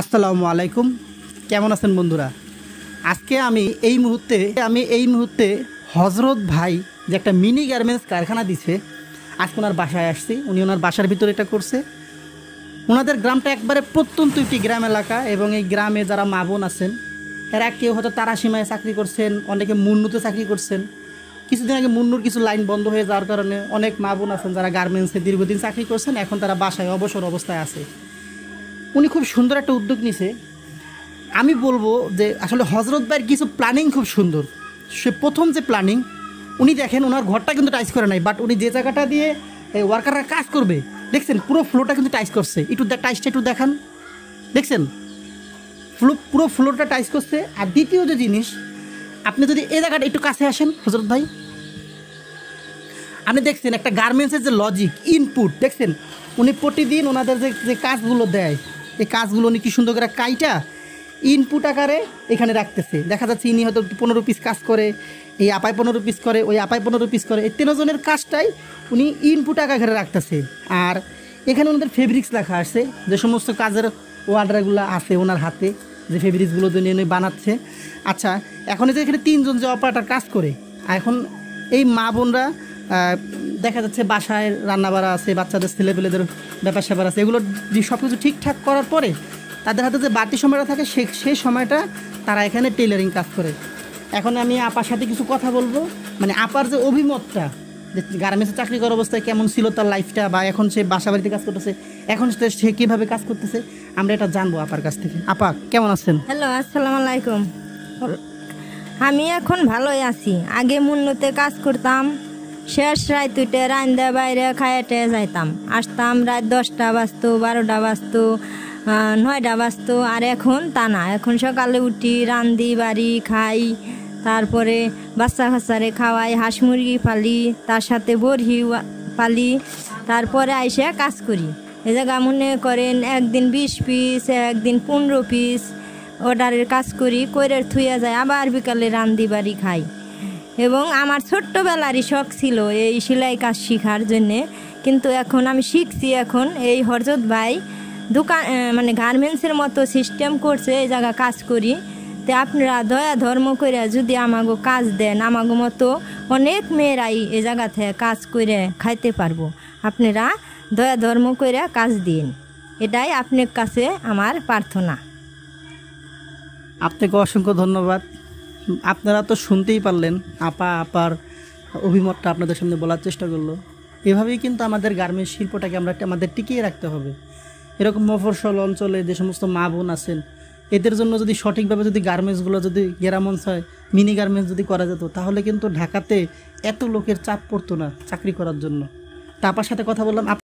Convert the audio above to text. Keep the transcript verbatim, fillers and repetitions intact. আসসালামু আলাইকুম। কেমন আছেন বন্ধুরা? আজকে আমি এই মুহূর্তে আমি এই মুহূর্তে হজরত ভাই যে একটা মিনি গার্মেন্টস কারখানা দিছে, আজকে ওনার বাসায় আসছি। উনি ওনার বাসার ভিতরে এটা করছে। ওনাদের গ্রামটা একবারে প্রত্যন্ত একটি গ্রাম এলাকা, এবং এই গ্রামে যারা মা বোন আছেন, এরা কেউ হয়তো তারা সীমায় চাকরি করছেন, অনেকে মুন্নুতে চাকরি করছেন। কিছুদিন আগে মুন্নুর কিছু লাইন বন্ধ হয়ে যাওয়ার কারণে অনেক মা বোন আছেন যারা গার্মেন্টসে দীর্ঘদিন চাকরি করছেন, এখন তারা বাসায় অবসর অবস্থায় আছে। উনি খুব সুন্দর একটা উদ্যোগ নিছে। আমি বলবো যে আসলে হজরত ভাইয়ের কিছু প্ল্যানিং খুব সুন্দর। সে প্রথম যে প্ল্যানিং, উনি দেখেন ওনার ঘরটা কিন্তু টাইস করে নাই, বাট উনি যে জায়গাটা দিয়ে ওয়ার্কাররা কাজ করবে দেখছেন পুরো ফ্লোরটা কিন্তু টাইস করছে। একটু টাইসটা একটু দেখান, দেখছেন ফ্লো পুরো ফ্লোরটা টাইস করছে। আর দ্বিতীয় যে জিনিস, আপনি যদি এই জায়গাটা একটু কাছে আসেন হজরত ভাই, আপনি দেখছেন একটা গার্মেন্টসের যে লজিক ইনপুট দেখছেন, উনি প্রতিদিন ওনাদের যে যে কাজগুলো দেয়, এই কাজগুলো উনি কী সুন্দর করে কাইটা ইনপুট আকারে এখানে রাখতেছে। দেখা যাচ্ছে ইনি হয়তো পনেরো পিস কাজ করে, এই আপায় পনেরো পিস করে, ওই আপায় পনেরো পিস করে, এই তেরোজনের কাজটাই উনি ইনপুট আকারে রাখতেছে। আর এখানে ওনাদের ফেব্রিক্স লেখা আসছে, যে সমস্ত কাজের অর্ডারগুলো আছে ওনার হাতে, যে ফেব্রিক্সগুলো নিয়ে উনি বানাচ্ছে। আচ্ছা, এখন যে এখানে তিনজন যে অপারেটার কাজ করে, এখন এই মা বোনরা দেখা যাচ্ছে বাসায় রান্নাবাড়া আছে, বাচ্চাদের ছেলেপেলেদের ব্যাপার স্যাপার আছে, এগুলো সব কিছু ঠিকঠাক করার পরে তাদের হাতে যে বাড়তি সময়টা থাকে সে সেই সময়টা তারা এখানে টেলারিং কাজ করে। এখন আমি আপার সাথে কিছু কথা বলবো, মানে আপার যে অভিমতটা যে গার্মেন্টসে চাকরি করার অবস্থায় কেমন ছিল তার লাইফটা, বা এখন সে বাসা বাড়িতে কাজ করতেছে, এখন সে কীভাবে কাজ করতেছে, আমরা এটা জানবো আপার কাছ থেকে। আপা, কেমন আছেন? হ্যালো, আসসালামু আলাইকুম। আমি এখন ভালোই আছি। আগে মুন্নতে কাজ করতাম, শেষ রায় তুইটে রান্দা বাইরে খায়াটে যাইতাম, আসতাম রাত দশটা বাজতো, বারোটা বাজতো, নয়টা বাজতো। আর এখন তা না, এখন সকালে উঠি, রান্ধি বাড়ি খাই, তারপরে বাচ্চা কাচ্চারে খাওয়াই, হাঁস মুরগি পালি, তার সাথে বরহি পালি, তারপরে আইসে কাজ করি। এ জায়গা মনে করেন একদিন বিশ পিস, একদিন পনেরো পিস অর্ডারের কাজ করি, কইরের থুইয়া যায়, আবার বিকালে রান্ধি বাড়ি খাই। এবং আমার ছোট্টবেলারই শখ ছিল এই সেলাই কাজ শেখার জন্যে, কিন্তু এখন আমি শিখছি। এখন এই হজরত ভাই দোকান মানে গার্মেন্টসের মতো সিস্টেম করছে, এই জায়গা কাজ করি। তো আপনারা দয়া ধর্ম করে যদি আমাগো কাজ দেন, আমাগো মতো অনেক মেয়েরাই এ জায়গা থেকে কাজ করে খাইতে পারবো। আপনারা দয়া ধর্ম করে কাজ দিন, এটাই আপনার কাছে আমার প্রার্থনা। আপনাকে অসংখ্য ধন্যবাদ। আপনারা তো শুনতেই পারলেন, আপা আপার অভিমতটা আপনাদের সামনে বলার চেষ্টা করলো। এভাবেই কিন্তু আমাদের গার্মেন্টস শিল্পটাকে আমরা আমাদের টিকিয়ে রাখতে হবে। এরকম মফস্বল অঞ্চলে যে সমস্ত মা বোন আছেন, এদের জন্য যদি সঠিকভাবে যদি গার্মেন্টসগুলো যদি গ্রামঞ্চ হয়, মিনি গার্মেন্টস যদি করা যেত, তাহলে কিন্তু ঢাকাতে এত লোকের চাপ পড়তো না চাকরি করার জন্য। তা আপার সাথে কথা বললাম।